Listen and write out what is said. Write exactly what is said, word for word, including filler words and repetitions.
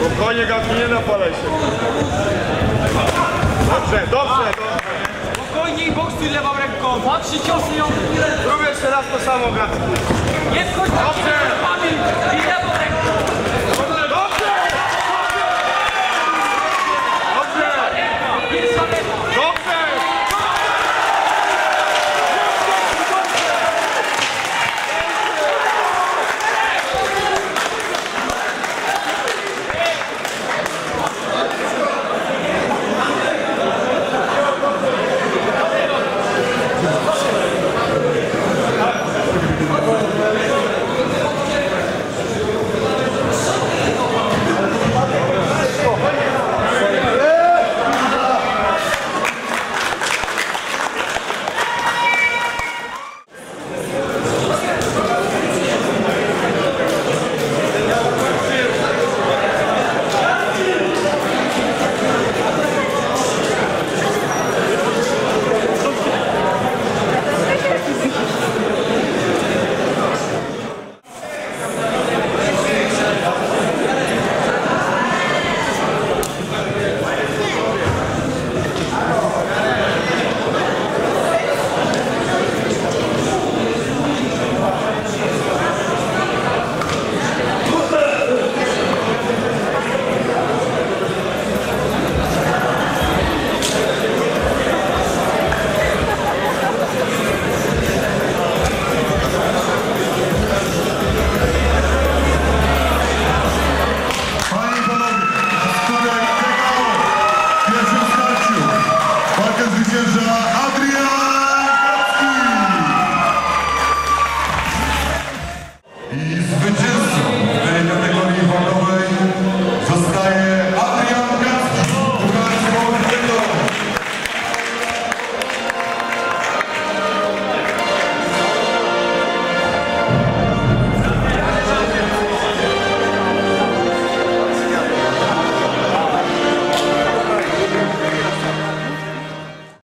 Bo konie gapinie na palesie. Dobrze, dobrze, dobrze. Spokojnie i boksuj lewą ręką. Dwa, trzy ciosy ją. Zrobię jeszcze raz to samo, gratis. Nie wchodź na dobrze.